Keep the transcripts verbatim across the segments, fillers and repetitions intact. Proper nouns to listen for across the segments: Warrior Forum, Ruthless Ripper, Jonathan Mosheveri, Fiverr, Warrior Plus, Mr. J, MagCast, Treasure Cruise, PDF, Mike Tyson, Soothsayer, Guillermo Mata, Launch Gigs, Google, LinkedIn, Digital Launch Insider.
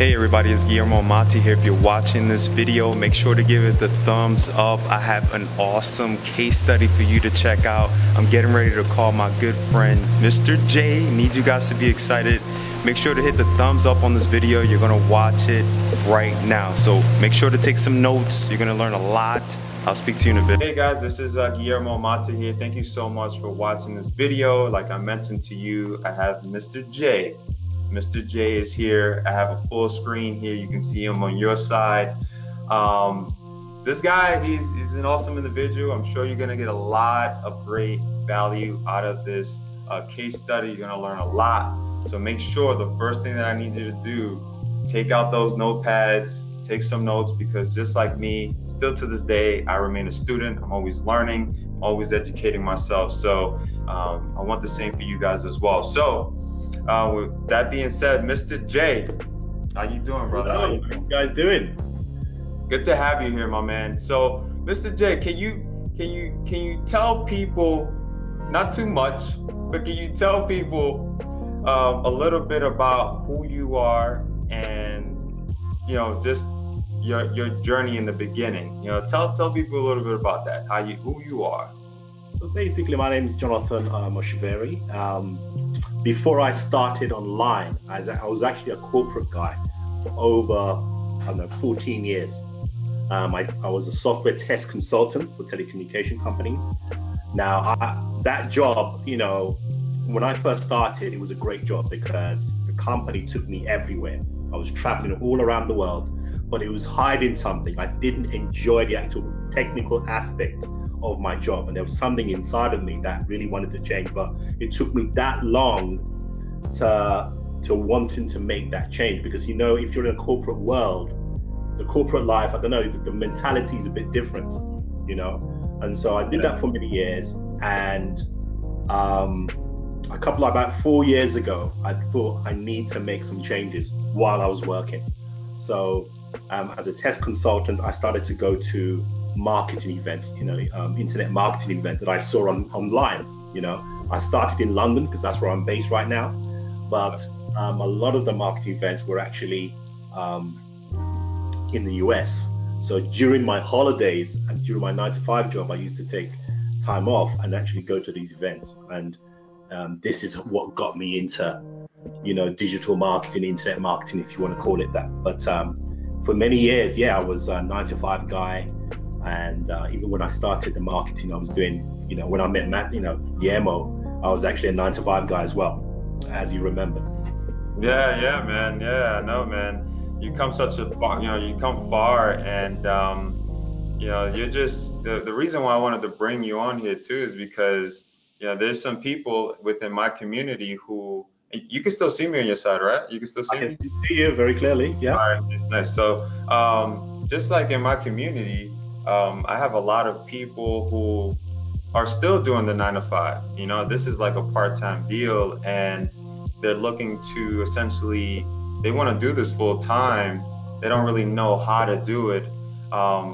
Hey everybody, it's Guillermo Mata here. If you're watching this video, make sure to give it the thumbs up. I have an awesome case study for you to check out. I'm getting ready to call my good friend, Mister J. Need you guys to be excited. Make sure to hit the thumbs up on this video. You're gonna watch it right now. So make sure to take some notes. You're gonna learn a lot. I'll speak to you in a bit. Hey guys, this is uh, Guillermo Mata here. Thank you so much for watching this video. Like I mentioned to you, I have Mister J. Mister J is here. I have a full screen here. You can see him on your side. Um, this guy, he's, he's an awesome individual. I'm sure you're gonna get a lot of great value out of this uh, case study. You're gonna learn a lot. So make sure the first thing that I need you to do, take out those notepads, take some notes, because just like me, still to this day, I remain a student. I'm always learning, I'm always educating myself. So um, I want the same for you guys as well. So. Uh, with that being said, Mister J, how you doing, brother? How you, doing? How you guys doing? Good to have you here, my man. So, Mister J, can you can you can you tell people, not too much, but can you tell people um, a little bit about who you are and, you know, just your your journey in the beginning? You know, tell tell people a little bit about that, how you who you are. So basically, my name is Jonathan uh, Mosheveri. Um, Before I started online, I was actually a corporate guy for over, I don't know, fourteen years. Um, I, I was a software test consultant for telecommunication companies. Now, I, that job, you know, when I first started, it was a great job because the company took me everywhere. I was traveling all around the world, but it was hiding something. I didn't enjoy the actual technical aspect of my job, and there was something inside of me that really wanted to change, but it took me that long to to wanting to make that change, because, you know, if you're in a corporate world, the corporate life, I don't know, the, the mentality is a bit different, you know. And so I did that for many years, and um, a couple of, about four years ago, I thought I need to make some changes while I was working. So um, as a test consultant, I started to go to marketing events, you know, um, internet marketing event that I saw on online. You know, I started in London because that's where I'm based right now, but um, a lot of the marketing events were actually um, in the U S. So during my holidays and during my nine to five job, I used to take time off and actually go to these events. And um, this is what got me into, you know, digital marketing, internet marketing, if you want to call it that. But um, for many years, yeah, I was a nine to five guy. And uh, even when I started the marketing, I was doing, you know, when I met Matt, you know, Guillermo, I was actually a nine to five guy as well, as you remember. Yeah, yeah, man. Yeah, I know, man. You come such a far, you know, you come far, and, um, you know, you're just, the, the reason why I wanted to bring you on here too is because, you know, there's some people within my community who, you can still see me on your side, right? You can still see me? I can see you very clearly, yeah. All right, that's nice. So um, just like in my community, Um, I have a lot of people who are still doing the nine to five. You know, this is like a part-time deal, and they're looking to essentially, they want to do this full time. They don't really know how to do it. Um,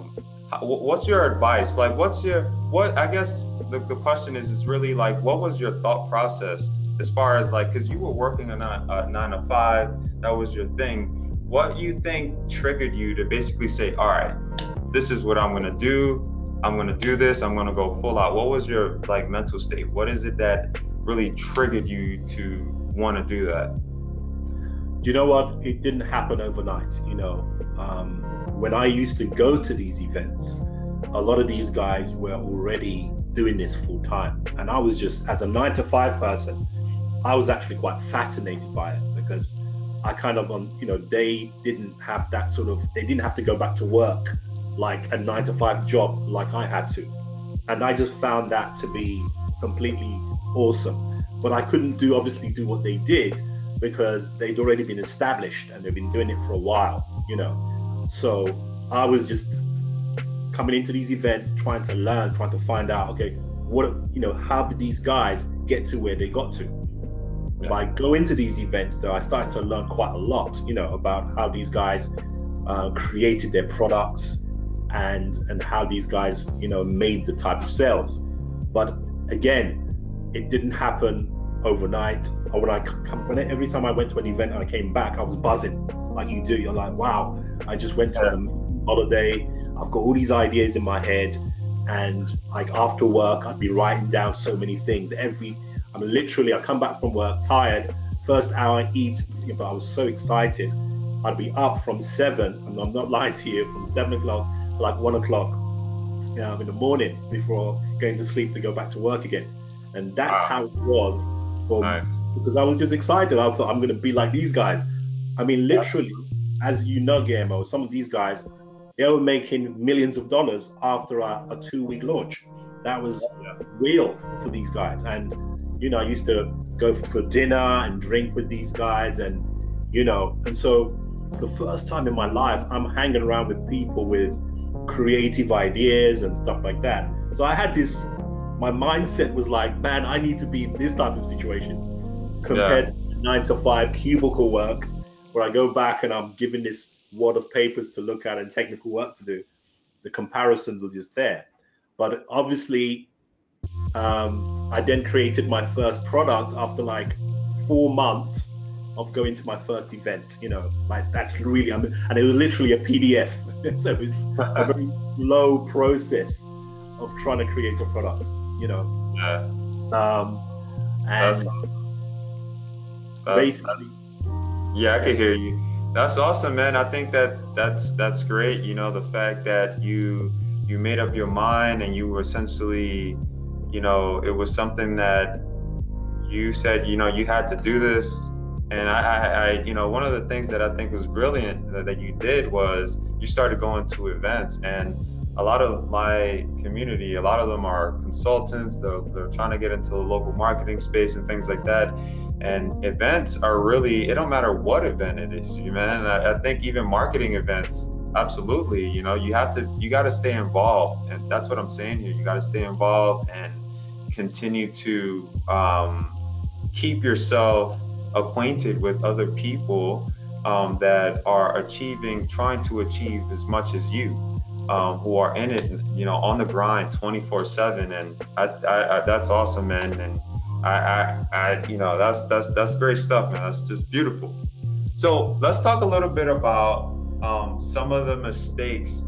what's your advice? Like, what's your, what, I guess the, the question is, is really like, what was your thought process as far as like, cause you were working a nine, a nine to five, that was your thing. What you think triggered you to basically say, all right, this is what I'm going to do. I'm going to do this. I'm going to go full out. What was your like mental state? What is it that really triggered you to want to do that? You know what? It didn't happen overnight. You know, um, when I used to go to these events, a lot of these guys were already doing this full time. And I was just, as a nine to five person, I was actually quite fascinated by it, because I kind of, um, you know, they didn't have that sort of, they didn't have to go back to work like a nine to five job like I had to. And I just found that to be completely awesome. But I couldn't do, obviously do what they did, because they'd already been established and they've been doing it for a while, you know. So I was just coming into these events, trying to learn, trying to find out, okay, what, you know, how did these guys get to where they got to? Yeah. By going to these events though, I started to learn quite a lot, you know, about how these guys uh, created their products, and and how these guys, you know, made the type of sales. But again, it didn't happen overnight. And when I when I, every time I went to an event and I came back, I was buzzing like you do. You're like, wow, I just went to a holiday. I've got all these ideas in my head, and like after work, I'd be writing down so many things. Every I'm literally I come back from work tired. First hour I eat, but I was so excited. I'd be up from seven, and I'm not lying to you, from seven o'clock to like one o'clock, you know, in the morning before going to sleep to go back to work again. And that's wow. how it was for nice. me, because I was just excited. I thought I'm going to be like these guys. I mean, literally, as you know, Guillermo, some of these guys, they were making millions of dollars after a, a two-week launch. That was yeah. real for these guys. And, you know, I used to go for dinner and drink with these guys, and, you know, and so the first time in my life, I'm hanging around with people with creative ideas and stuff like that. So I had this, my mindset was like, man, I need to be in this type of situation compared yeah. to nine to five cubicle work, where I go back and I'm given this wad of papers to look at and technical work to do. The comparison was just there. But obviously, um, I then created my first product after like four months of going to my first event, you know, like that's really, I mean, and it was literally a P D F. So it was a very slow process of trying to create a product, you know. Yeah. Um, and that's awesome. that's, basically, that's, yeah, I could hear you. That's awesome, man. I think that that's that's great. You know, the fact that you you made up your mind and you were essentially, you know, it was something that you said, you know, you had to do this. And I, I, I, you know, one of the things that I think was brilliant that, that you did was you started going to events. And a lot of my community, a lot of them are consultants. They're, they're trying to get into the local marketing space and things like that. And events are really, it don't matter what event it is, man. I, I think even marketing events, absolutely, you know, you have to, you got to stay involved. And that's what I'm saying here. You got to stay involved and continue to um, keep yourself acquainted with other people um, that are achieving, trying to achieve as much as you, um, who are in it, you know, on the grind twenty-four seven. And I, I, I, that's awesome, man. And I, I, I, you know, that's that's that's great stuff, man. That's just beautiful. So let's talk a little bit about um, some of the mistakes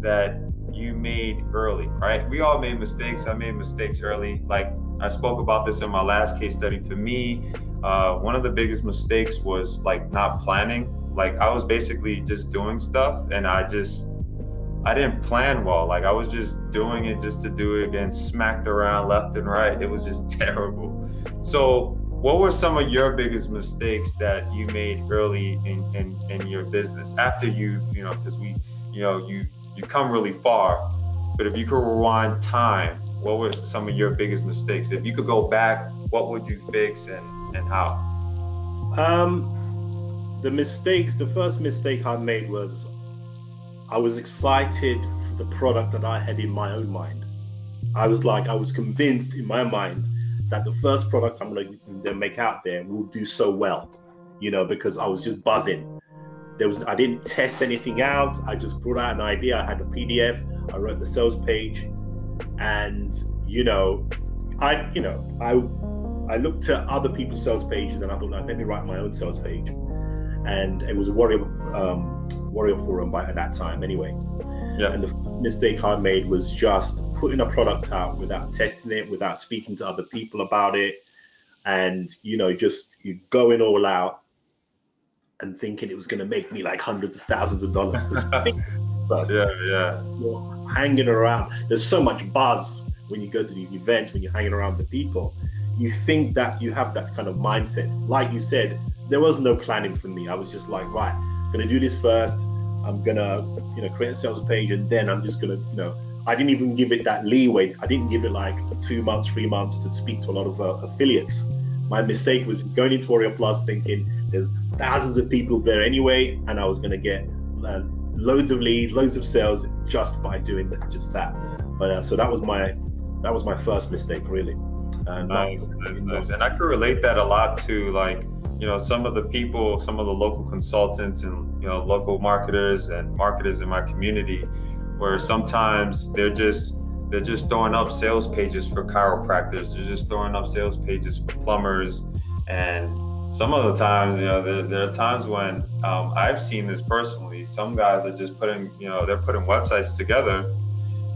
that you made early, right? We all made mistakes. I made mistakes early. Like I spoke about this in my last case study. For me, Uh, one of the biggest mistakes was like not planning. Like I was basically just doing stuff, and I just, I didn't plan well. Like I was just doing it just to do it, and smacked around left and right. It was just terrible. So what were some of your biggest mistakes that you made early in, in, in your business after you, you know, cause we, you know, you, you come really far, but if you could rewind time, what were some of your biggest mistakes? If you could go back, what would you fix and, and how? Um, the mistakes, the first mistake I made was I was excited for the product that I had in my own mind. I was like, I was convinced in my mind that the first product I'm going to make out there will do so well, you know, because I was just buzzing. There was, I didn't test anything out. I just brought out an idea. I had a P D F. I wrote the sales page. And you know, I you know I I looked at other people's sales pages, and I thought, like, let me write my own sales page. And it was a Warrior um, Warrior Forum by at that time, anyway. Yeah. And the first mistake I made was just putting a product out without testing it, without speaking to other people about it, and you know, just you going all out and thinking it was going to make me like hundreds of thousands of dollars. First. Yeah, yeah. You're hanging around. There's so much buzz when you go to these events, when you're hanging around with people. You think that you have that kind of mindset. Like you said, there was no planning for me. I was just like, right, I'm gonna do this first. I'm gonna, you know, create a sales page, and then I'm just gonna, you know, I didn't even give it that leeway. I didn't give it like two months, three months to speak to a lot of uh, affiliates. My mistake was going into Warrior Plus thinking there's thousands of people there anyway, and I was gonna get uh, loads of leads, loads of sales just by doing that, just that. But uh, so that was my, that was my first mistake, really. And nice, was, nice, nice. And I could relate that a lot to, like, you know, some of the people, some of the local consultants and, you know, local marketers and marketers in my community, where sometimes they're just, They're just throwing up sales pages for chiropractors. They're just throwing up sales pages for plumbers. And some of the times, you know, there, there are times when um, I've seen this personally. Some guys are just putting, you know, they're putting websites together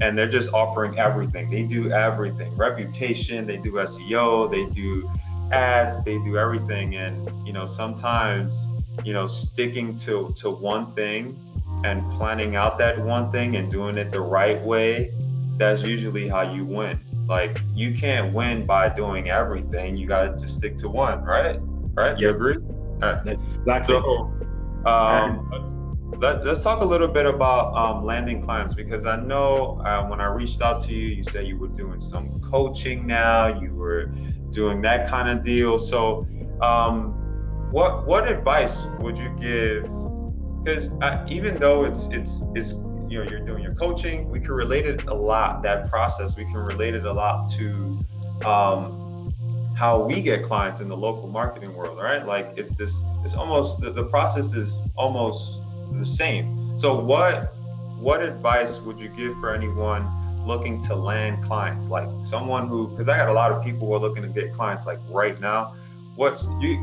and they're just offering everything. They do everything, reputation, they do S E O, they do ads, they do everything. And, you know, sometimes, you know, sticking to, to one thing and planning out that one thing and doing it the right way, that's usually how you win. Like, you can't win by doing everything. You got to just stick to one, right? Right? You agree? All right. Exactly. So, um, let's, let, let's talk a little bit about um, landing clients, because I know uh, when I reached out to you, you said you were doing some coaching now, you were doing that kind of deal. So um, what what advice would you give? Because even though it's, it's, it's, you know, you're doing your coaching, we can relate it a lot, that process, we can relate it a lot to um, how we get clients in the local marketing world, right? Like it's this, it's almost, the, the process is almost the same. So what, what advice would you give for anyone looking to land clients? Like someone who, because I got a lot of people who are looking to get clients like right now. What's you,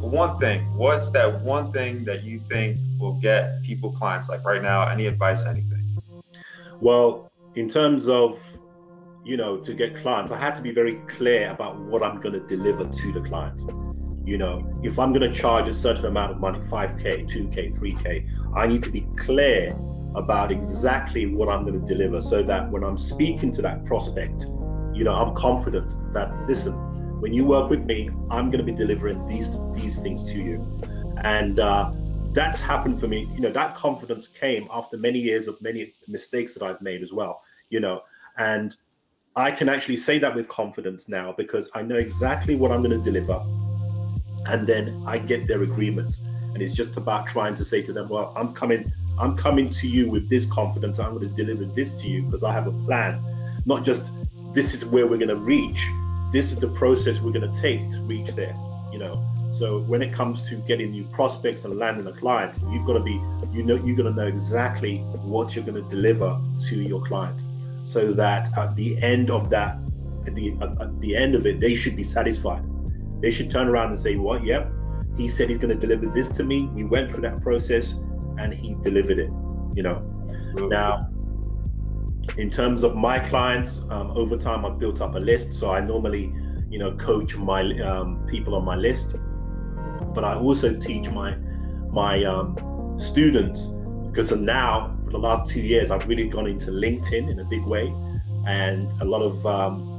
one thing, what's that one thing that you think will get people clients like right now? Any advice, anything? Well, in terms of, you know, to get clients, I had to be very clear about what I'm going to deliver to the client. You know, if I'm going to charge a certain amount of money, five K, two K, three K, I need to be clear about exactly what I'm going to deliver, so that when I'm speaking to that prospect, you know, I'm confident that, listen, when you work with me, I'm going to be delivering these these things to you. And uh, that's happened for me. You know, that confidence came after many years of many mistakes that I've made as well, you know, and I can actually say that with confidence now, because I know exactly what I'm going to deliver. And then I get their agreements. And it's just about trying to say to them, well, I'm coming, I'm coming to you with this confidence. I'm going to deliver this to you because I have a plan, not just this is where we're going to reach. This is the process we're going to take to reach there, you know. So when it comes to getting new prospects and landing a client, you've got to be, you know, you're going to know exactly what you're going to deliver to your client, so that at the end of that, at the at the end of it, they should be satisfied. They should turn around and say, "What? Yep, he said he's going to deliver this to me. We went through that process, and he delivered it." You know. Now, in terms of my clients, um, over time I've built up a list. So I normally, you know, coach my um, people on my list, but I also teach my my um, students, because now for the last two years I've really gone into LinkedIn in a big way, and a lot of um,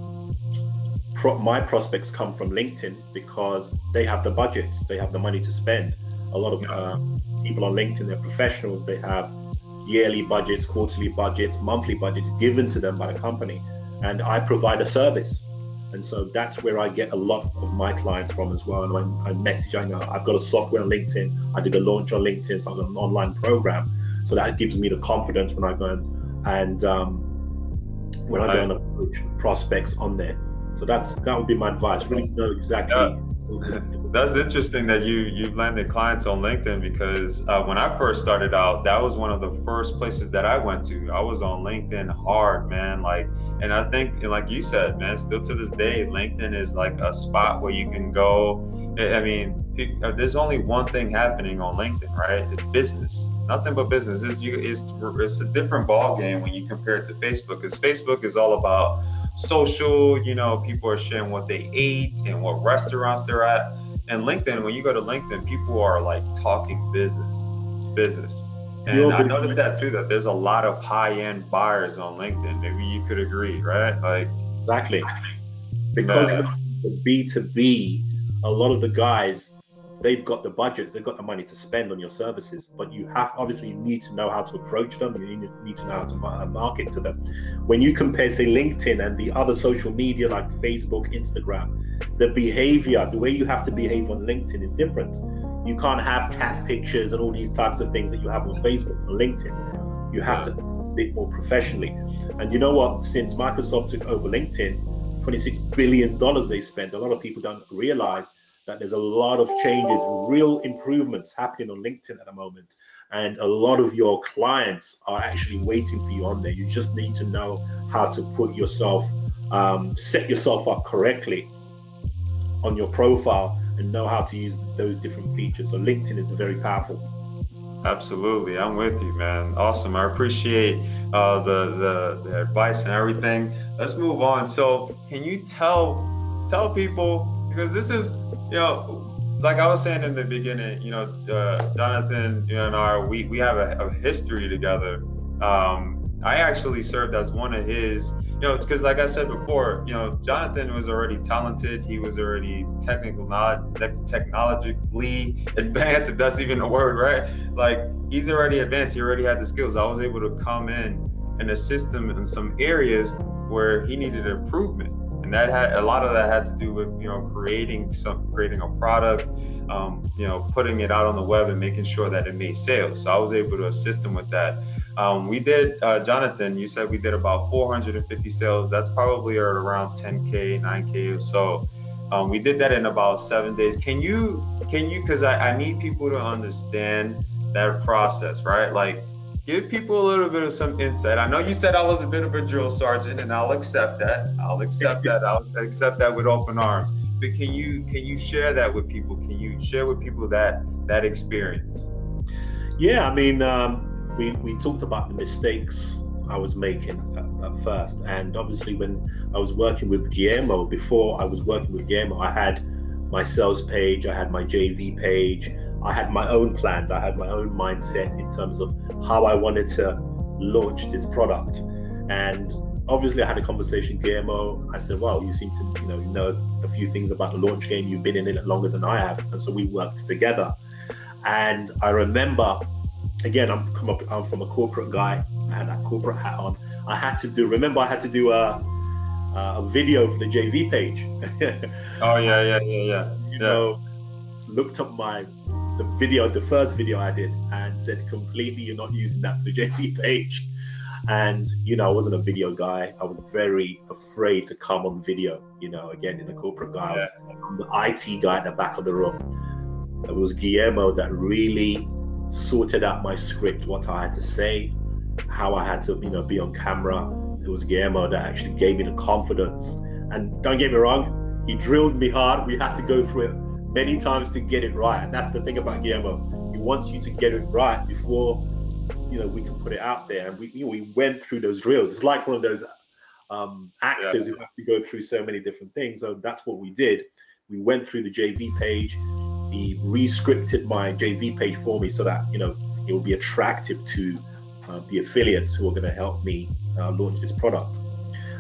pro my prospects come from LinkedIn because they have the budgets, they have the money to spend. A lot of uh, people on LinkedIn, they're professionals, they have yearly budgets, quarterly budgets, monthly budgets given to them by the company, and I provide a service. And so that's where I get a lot of my clients from as well. And when I message, I know I've got a software on LinkedIn, I did a launch on LinkedIn, so I've got an online program, so that gives me the confidence when I go and, and um, when I go and approach prospects on there. So that's, that would be my advice, really know exactly. Yeah. That's interesting that you, you've landed clients on LinkedIn, because uh, when I first started out, that was one of the first places that I went to. I was on LinkedIn hard, man. Like, and I think, like you said, man, still to this day, LinkedIn is like a spot where you can go. I mean, there's only one thing happening on LinkedIn, right? It's business, nothing but business. It's, you, it's, it's a different ball game when you compare it to Facebook, because Facebook is all about social, you know, people are sharing what they ate and what restaurants they're at. And LinkedIn, when you go to LinkedIn, people are like talking business, business. And I noticed that too, that there's a lot of high-end buyers on LinkedIn. Maybe you could agree, right? Like exactly, because uh, the B two B, a lot of the guys, they've got the budgets, they've got the money to spend on your services, but you have, obviously you need to know how to approach them, you need to know how to market to them. When you compare, say, LinkedIn and the other social media like Facebook, Instagram, the behavior, the way you have to behave on LinkedIn is different. You can't have cat pictures and all these types of things that you have on Facebook or LinkedIn. You have to be a bit more professionally. And you know what, since Microsoft took over LinkedIn, twenty-six billion dollars they spent, a lot of people don't realize that there's a lot of changes, real improvements happening on LinkedIn at the moment. and a lot of your clients are actually waiting for you on there. You just need to know how to put yourself, um, set yourself up correctly on your profile and know how to use those different features. So LinkedIn is very powerful. Absolutely, I'm with you, man. Awesome. I appreciate uh, the, the the advice and everything. Let's move on. So, can you tell tell people, because this is, you know, like I was saying in the beginning, you know, uh, Jonathan, you know, and I, we we have a, a history together. Um, I actually served as one of his, you know, because like I said before, you know, Jonathan was already talented. He was already technical, not technologically advanced, if that's even a word, right? Like, he's already advanced. He already had the skills. I was able to come in and assist him in some areas where he needed improvement. And that had a lot of that had to do with, you know, creating some, creating a product, um, you know, putting it out on the web and making sure that it made sales. So I was able to assist him with that. Um, we did, uh, Jonathan, you said we did about four hundred fifty sales. That's probably at around ten K, nine K or so. Um, we did that in about seven days. Can you, can you, cause I, I need people to understand that process, right? Like, give people a little bit of some insight. I know you said I was a bit of a drill sergeant, and I'll accept that. I'll accept that. I'll accept that with open arms. But can you, can you share that with people? Can you share with people that, that experience? Yeah, I mean, um, We, we talked about the mistakes I was making at, at first. And obviously when I was working with Guillermo, before I was working with Guillermo, I had my sales page, I had my J V page, I had my own plans, I had my own mindset in terms of how I wanted to launch this product. And obviously I had a conversation with Guillermo. I said, well, you seem to you know, you know a few things about the launch game, you've been in it longer than I have. And so we worked together. And I remember, again, I'm, come up, I'm from a corporate guy. I had that corporate hat on. I had to do, remember I had to do a, a video for the J V page. Oh yeah, yeah, yeah, yeah. You yeah. know, looked up my, the video, the first video I did and said, completely, you're not using that for the J V page. And, you know, I wasn't a video guy. I was very afraid to come on video, you know, again, in a corporate guy. Yeah. I was the I T guy in the back of the room. It was Guillermo that really sorted out my script, what I had to say, how I had to, you know, be on camera. It was Guillermo that actually gave me the confidence. And don't get me wrong, he drilled me hard. We had to go through it many times to get it right. And that's the thing about Guillermo. He wants you to get it right before, you know, we can put it out there. And we, you know, we went through those drills. It's like one of those um, actors yeah. who have to go through so many different things. So that's what we did. We went through the J V page. He re-scripted my J V page for me so that, you know, it will be attractive to uh, the affiliates who are going to help me uh, launch this product.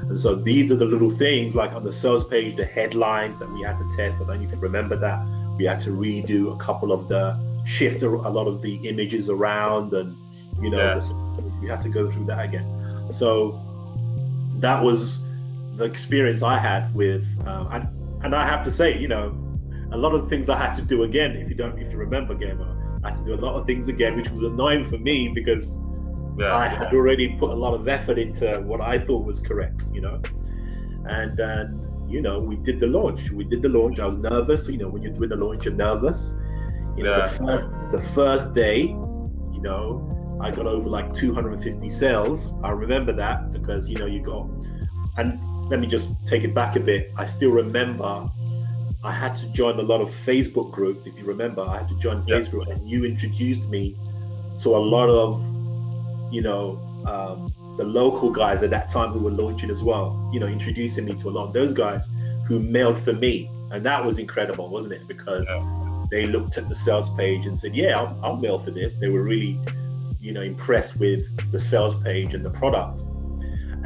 And so these are the little things, like on the sales page, the headlines that we had to test. I don't know if you remember that. We had to redo a couple of the, shift a lot of the images around, and, you know, yeah. we had to go through that again. So that was the experience I had with, um, and, and I have to say, you know, a lot of things I had to do again. If you don't, if you remember, Gamer, I had to do a lot of things again, which was annoying for me because yeah, I had yeah. already put a lot of effort into what I thought was correct, you know. And then, you know, we did the launch. We did the launch. I was nervous. You know, when you're doing the launch, you're nervous. You know, yeah. the first, the first day, you know, I got over like two hundred fifty sales. I remember that because, you know, you got, and let me just take it back a bit. I still remember I had to join a lot of Facebook groups. If you remember, I had to join yeah. Facebook, and you introduced me to a lot of, you know, um, the local guys at that time who were launching as well, you know, introducing me to a lot of those guys who mailed for me. And that was incredible, wasn't it? Because yeah. they looked at the sales page and said, yeah, I'll, I'll mail for this. They were really, you know, impressed with the sales page and the product.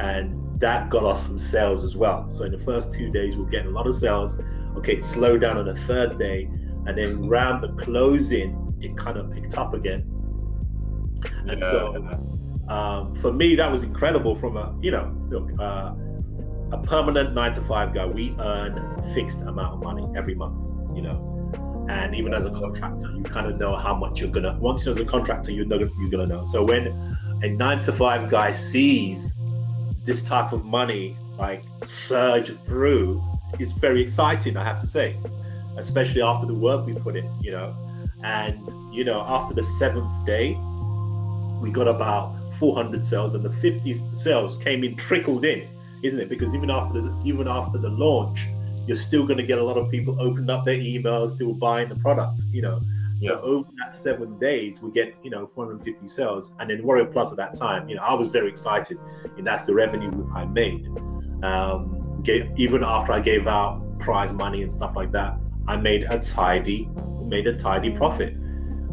And that got us some sales as well. So in the first two days, we're getting a lot of sales. Okay, it slowed down on the third day, and then round the closing, it kind of picked up again. And yeah. so, um, for me, that was incredible. From a, you know, look, uh, a permanent nine to five guy, we earn a fixed amount of money every month, you know. And even as a contractor, you kind of know how much you're gonna. Once you're as a contractor, you know you're gonna know. So when a nine to five guy sees this type of money like surge through, it's very exciting, I have to say, especially after the work we put in, you know. And, you know, after the seventh day, we got about four hundred sales, and the fifty sales came in, trickled in, isn't it? Because even after this, even after the launch, you're still going to get a lot of people opened up their emails, still buying the product, you know. Yeah. So over that seven days, we get, you know, four hundred fifty sales. And then Warrior Plus at that time, you know, I was very excited, and that's the revenue I made. Um, gave, even after I gave out prize money and stuff like that, I made a tidy, made a tidy profit.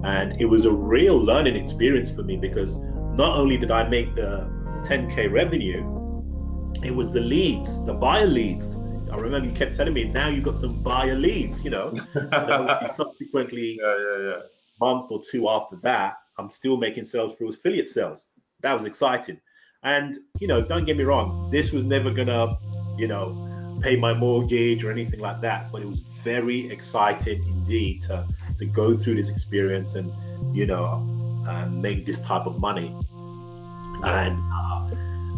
And it was a real learning experience for me, because not only did I make the ten K revenue, it was the leads, the buyer leads. I remember you kept telling me, now you've got some buyer leads, you know. Subsequently, yeah, yeah, yeah. a month or two after that, I'm still making sales through affiliate sales. That was exciting. And, you know, don't get me wrong, this was never going to, you know, pay my mortgage or anything like that. But it was very exciting indeed to, to go through this experience and, you know, uh, make this type of money. And, uh,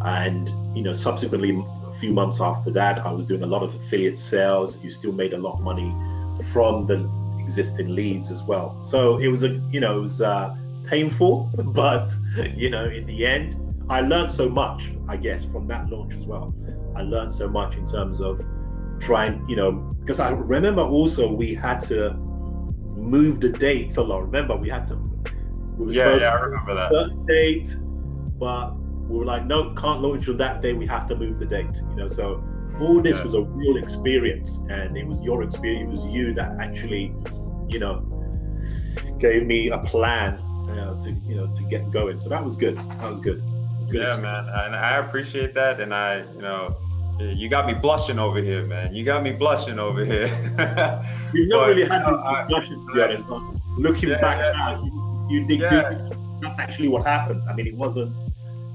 and you know, subsequently, few months after that, I was doing a lot of affiliate sales. You still made a lot of money from the existing leads as well. So it was a, you know, it was uh, painful, but you know, in the end, I learned so much, I guess, from that launch as well. I learned so much in terms of trying, you know, because I remember also we had to move the dates a lot. Remember, we had to. We were yeah, yeah, I remember that. Certain date, but. We were like, no, can't launch on that day. We have to move the date, you know. So all this yeah. was a real experience, and it was your experience. It was you that actually, you know, gave me a plan you know, to, you know, to get going. So that was good. That was good. good yeah, experience. man, and I appreciate that. And I, you know, you got me blushing over here, man. You got me blushing over here. You've not but, really had this uh, discussion, to be honest. But looking yeah, back yeah. now, you, you dig yeah. deep. That's actually what happened. I mean, it wasn't.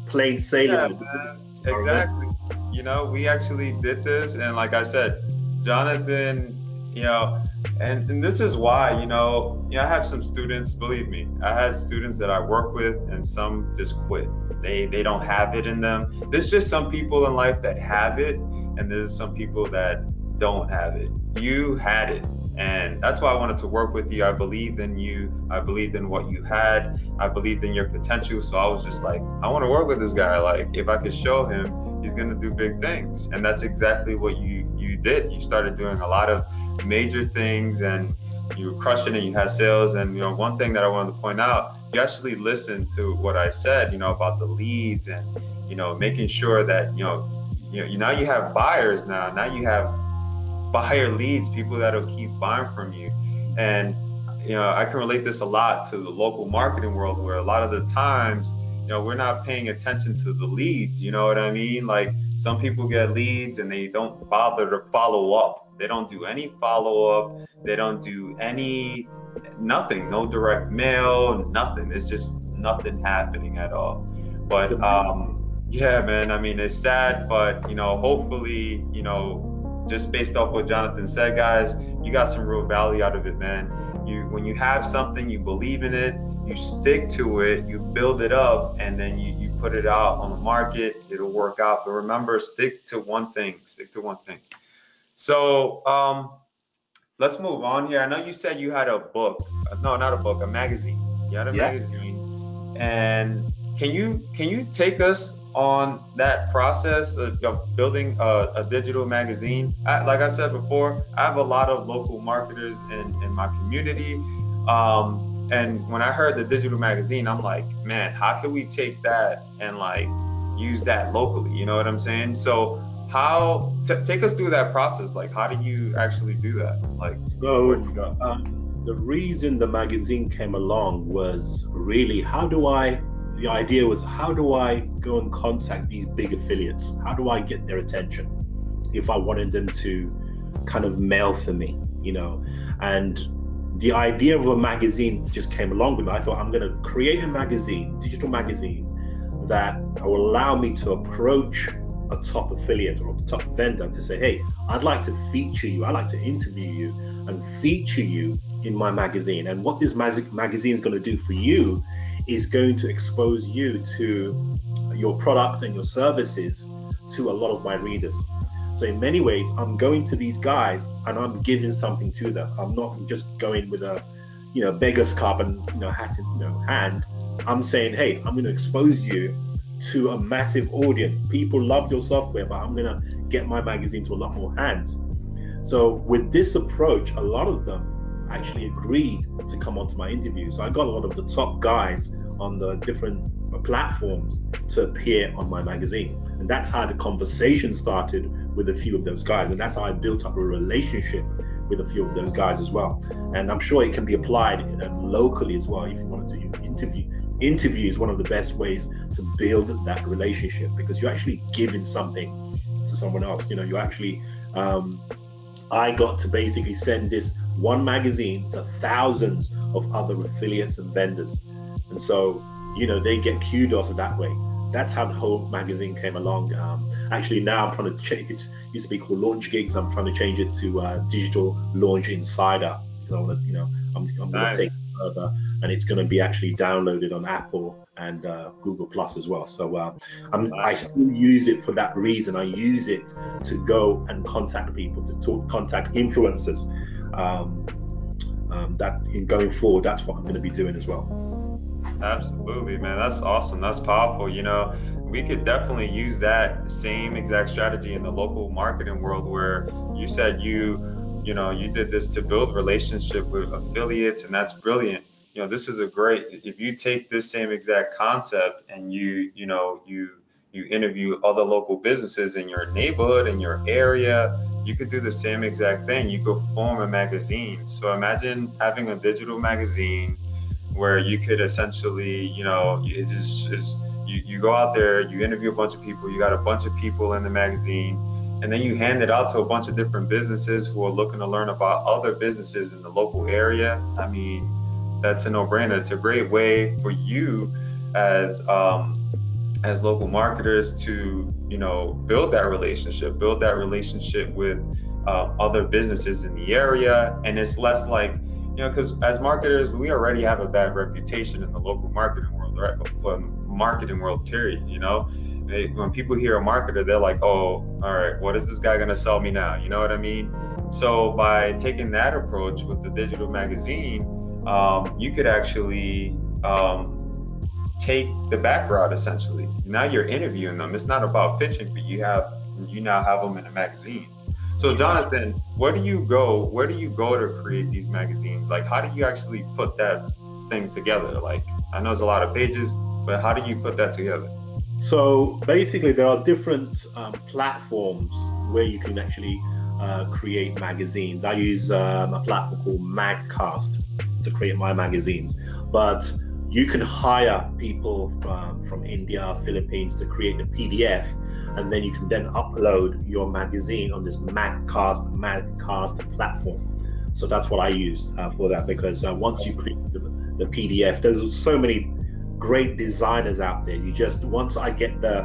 Plain sailing. Yeah, exactly. You know, we actually did this, and like I said, Jonathan, you know, and, and this is why, you know, you know, I have some students, believe me, I had students that I work with, and some just quit. They they don't have it in them. There's just some people in life that have it, and there's some people that don't have it. You had it. And that's why I wanted to work with you. I believed in you. I believed in what you had. I believed in your potential. So I was just like, I want to work with this guy. Like, if I could show him, he's going to do big things. And that's exactly what you, you did. You started doing a lot of major things, and you were crushing it. You had sales. And, you know, one thing that I wanted to point out, you actually listened to what I said, you know, about the leads and, you know, making sure that, you know, you know, now you have buyers now. Now you have buyer leads, people that'll keep buying from you. And, you know, I can relate this a lot to the local marketing world, where a lot of the times, you know, we're not paying attention to the leads. You know what I mean? Like, some people get leads and they don't bother to follow up. They don't do any follow up. They don't do any, nothing, no direct mail, nothing. There's just nothing happening at all. But um, yeah, man, I mean, it's sad, but, you know, hopefully, you know, just based off what Jonathan said, guys, you got some real value out of it, man. You, when you have something, you believe in it, you stick to it, you build it up, and then you, you put it out on the market, it'll work out. But remember, stick to one thing, stick to one thing. So um, let's move on here. I know you said you had a book, no, not a book, a magazine. You had a yeah. magazine. And can you, can you take us on that process of, of building a, a digital magazine? I, like I said before, I have a lot of local marketers in, in my community. Um, and when I heard the digital magazine, I'm like, man, how can we take that and like use that locally? You know what I'm saying? So how, t- take us through that process. Like, how do you actually do that? Like, so um, the reason the magazine came along was really, how do I, the idea was, how do I go and contact these big affiliates? How do I get their attention if I wanted them to kind of mail for me, you know? And the idea of a magazine just came along with it. I thought, I'm going to create a magazine, digital magazine, that will allow me to approach a top affiliate or a top vendor to say, hey, I'd like to feature you. I'd like to interview you and feature you in my magazine. And what this mag- magazine is going to do for you is going to expose you to your products and your services to a lot of my readers. So in many ways, I'm going to these guys and I'm giving something to them. I'm not just going with a, you know, beggar's cup and, you know, hat in, you know, hand. I'm saying, hey, I'm going to expose you to a massive audience. People love your software, but I'm going to get my magazine to a lot more hands. So with this approach, a lot of them actually agreed to come onto my interview. So I got a lot of the top guys on the different platforms to appear on my magazine. And that's how the conversation started with a few of those guys. And that's how I built up a relationship with a few of those guys as well. And I'm sure it can be applied locally as well. If you wanted to interview, interview is one of the best ways to build that relationship, because you're actually giving something to someone else. You know, you actually, um, I got to basically send this one magazine to thousands of other affiliates and vendors. And so, you know, they get kudos that way. That's how the whole magazine came along. Um, actually, now I'm trying to change it. It used to be called Launch Gigs. I'm trying to change it to uh, Digital Launch Insider. Because I want to, you know, I'm, I'm nice. going to take it further, and it's going to be actually downloaded on Apple and uh, Google Plus as well. So uh, I'm, I still use it for that reason. I use it to go and contact people, to talk, contact influencers. Um, um, that in going forward, that's what I'm going to be doing as well. Absolutely, man. That's awesome. That's powerful. You know, we could definitely use that same exact strategy in the local marketing world, where you said you, you know, you did this to build relationship with affiliates, and that's brilliant. You know, this is a great, if you take this same exact concept and you, you know, you, you interview other local businesses in your neighborhood, in your area, you could do the same exact thing. You could form a magazine. So imagine having a digital magazine where you could essentially, you know, it just, it's, you, you go out there, you interview a bunch of people, you got a bunch of people in the magazine, and then you hand it out to a bunch of different businesses who are looking to learn about other businesses in the local area. I mean, that's a no-brainer. It's a great way for you as um, as local marketers to, you know, build that relationship, build that relationship with uh, other businesses in the area. And it's less like, you know, because as marketers, we already have a bad reputation in the local marketing world, right? Marketing world, period. You know, they, when people hear a marketer, they're like, oh, all right, what is this guy going to sell me now? You know what I mean? So by taking that approach with the digital magazine, um, you could actually um, take the back route, essentially. Now you're interviewing them. It's not about pitching, but you have, you now have them in a magazine. So Jonathan, where do you go? Where do you go to create these magazines? Like, how do you actually put that thing together? Like, I know it's a lot of pages, but how do you put that together? So basically, there are different um, platforms where you can actually uh, create magazines. I use um, a platform called MagCast to create my magazines, but you can hire people from, from India, Philippines to create a P D F. And then you can then upload your magazine on this MagCast MagCast platform. So that's what I use uh, for that, because uh, once you create the, the P D F, there's so many great designers out there. You just, once I get the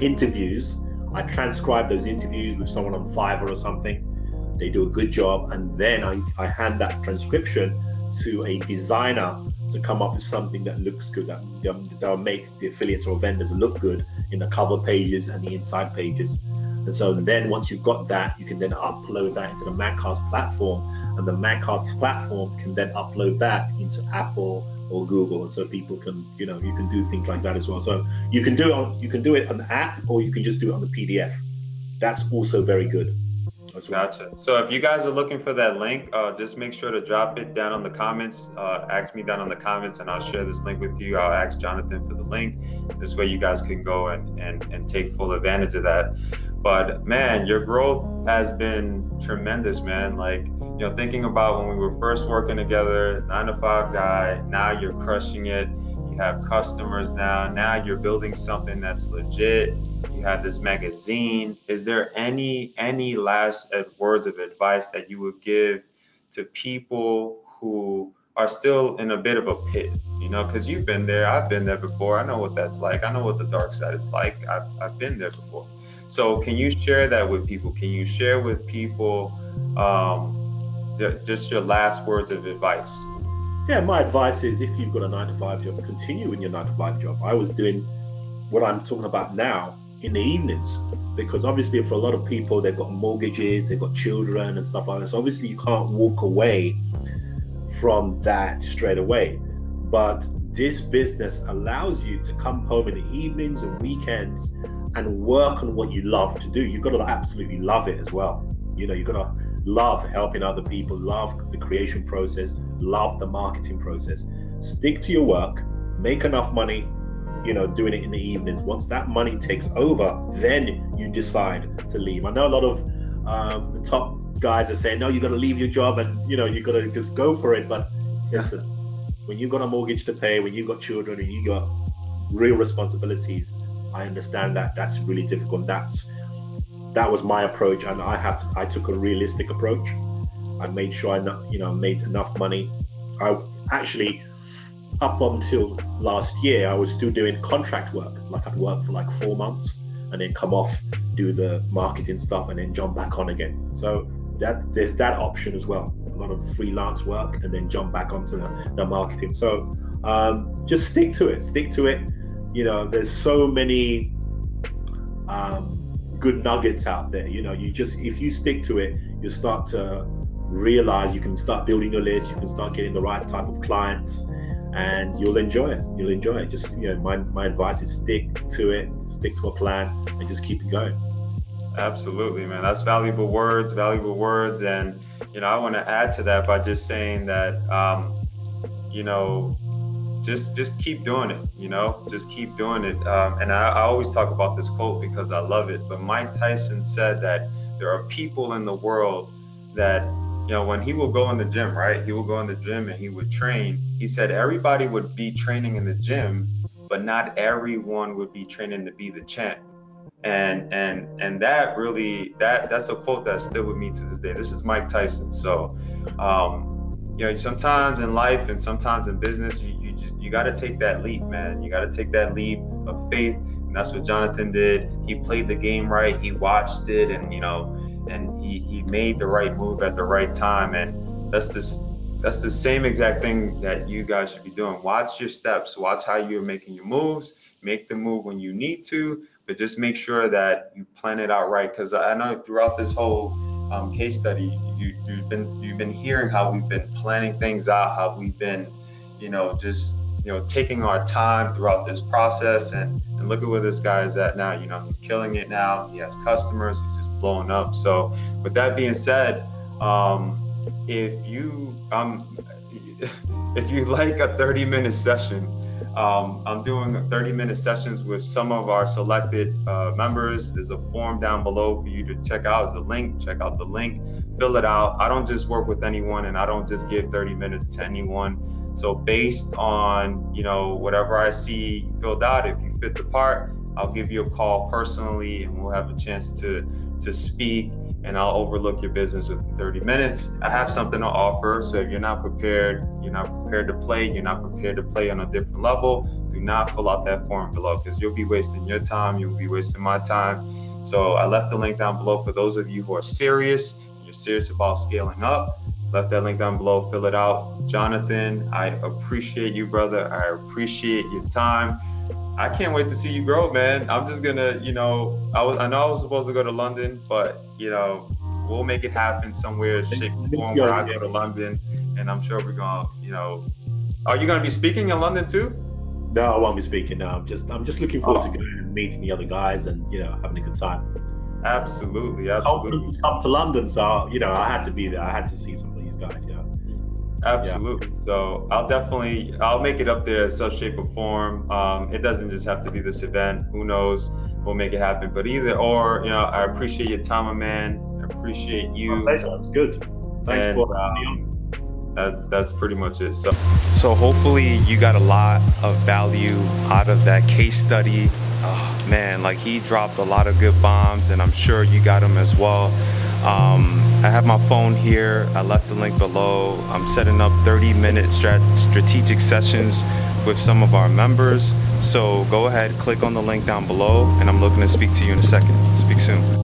interviews, I transcribe those interviews with someone on Fiverr or something. They do a good job, and then I, I hand that transcription to a designer to come up with something that looks good, that um, that'll make the affiliates or vendors look good in the cover pages and the inside pages. And so then once you've got that, you can then upload that into the MagCast platform, and the MagCast platform can then upload that into Apple or Google. And so people can, you know, you can do things like that as well. So you can do it on, you can do it on the app, or you can just do it on the P D F. That's also very good. Gotcha. So if you guys are looking for that link, uh, just make sure to drop it down on the comments. Uh, ask me down on the comments, and I'll share this link with you. I'll ask Jonathan for the link. This way you guys can go and, and, and take full advantage of that. But man, your growth has been tremendous, man. Like, you know, thinking about when we were first working together, nine to five guy, now you're crushing it. You have customers now. Now you're building something that's legit. You have this magazine. Is there any any last words of advice that you would give to people who are still in a bit of a pit? You know, because you've been there. I've been there before. I know what that's like. I know what the dark side is like. I've, I've been there before. So can you share that with people? Can you share with people um, th- just your last words of advice? Yeah, my advice is, if you've got a nine to five job, continue in your nine to five job. I was doing what I'm talking about now in the evenings, because obviously for a lot of people, they've got mortgages, they've got children and stuff like that. So obviously you can't walk away from that straight away. But this business allows you to come home in the evenings and weekends and work on what you love to do. You've got to absolutely love it as well. You know, you've got to love helping other people, love the creation process, love the marketing process. Stick to your work, make enough money, you know, doing it in the evenings. Once that money takes over, then you decide to leave. I know a lot of um, the top guys are saying, no, you've got to leave your job and, you know, you've got to just go for it. But listen, when you've got a mortgage to pay, when you've got children and you've got real responsibilities, I understand that that's really difficult. That's that was my approach, and I have I took a realistic approach. I made sure I you know made enough money. I actually, up until last year, I was still doing contract work. Like, I'd work for like four months and then come off, do the marketing stuff, and then jump back on again. So that there's that option as well. A lot of freelance work and then jump back onto the, the marketing. So um, just stick to it, stick to it. You know, there's so many um, good nuggets out there. You know, you just, if you stick to it, you start to realize you can start building your list, you can start getting the right type of clients, and you'll enjoy it, you'll enjoy it. Just, you know, my, my advice is stick to it, stick to a plan and just keep it going. Absolutely, man. That's valuable words, valuable words. And, you know, I want to add to that by just saying that, um, you know, just just keep doing it, you know, just keep doing it. Um, and I, I always talk about this quote because I love it. But Mike Tyson said that there are people in the world that, you know, when he will go in the gym, right, he will go in the gym and he would train. He said everybody would be training in the gym, but not everyone would be training to be the champ. And and and that really, that that's a quote that's still with me to this day. This is Mike Tyson. So, um, you know, sometimes in life and sometimes in business, you you, just, you got to take that leap, man. You got to take that leap of faith, and that's what Jonathan did. He played the game right. He watched it, and you know, and he he made the right move at the right time. And that's this that's the same exact thing that you guys should be doing. Watch your steps. Watch how you're making your moves. Make the move when you need to. But just make sure that you plan it out right, because I know throughout this whole um, case study, you, you've been you've been hearing how we've been planning things out, how we've been, you know, just you know taking our time throughout this process, and and look at where this guy is at now. You know, he's killing it now. He has customers. He's just blowing up. So with that being said, um, if you um if you like a thirty minute session. Um, I'm doing thirty minute sessions with some of our selected uh, members. There's a form down below for you to check out. There's a link, check out the link, fill it out. I don't just work with anyone, and I don't just give thirty minutes to anyone. So based on, you know, whatever I see filled out, if you fit the part, I'll give you a call personally and we'll have a chance to, to speak, and I'll overlook your business within thirty minutes. I have something to offer, so if you're not prepared, you're not prepared to play, you're not prepared to play on a different level, do not fill out that form below, because you'll be wasting your time, you'll be wasting my time. So I left the link down below for those of you who are serious, you're serious about scaling up, left that link down below, fill it out. Jonathan, I appreciate you, brother. I appreciate your time. I can't wait to see you grow, man. I'm just gonna, you know, I was, I know I was supposed to go to London, but you know, we'll make it happen somewhere, shape, form, where I go to London, and I'm sure we're gonna, you know, are you gonna be speaking in London too? No, I won't be speaking. No, I'm just, I'm just looking forward oh. to going and meeting the other guys and you know having a good time. Absolutely, absolutely. Come to London, so you know I had to be there. I had to see some of these guys, you know. Absolutely. Yeah. So I'll definitely, I'll make it up there in some shape or form. Um, it doesn't just have to be this event. Who knows? We'll make it happen. But either or, you know, I appreciate your time, my man. I appreciate you. My pleasure. It's good. Thanks and, for having um, me on. That's, that's pretty much it. So, so hopefully you got a lot of value out of that case study. Oh, man, like he dropped a lot of good bombs, and I'm sure you got them as well. Um, I have my phone here. I left the link below. I'm setting up thirty minute strat strategic sessions with some of our members. So go ahead, click on the link down below, and I'm looking to speak to you in a second. Speak soon.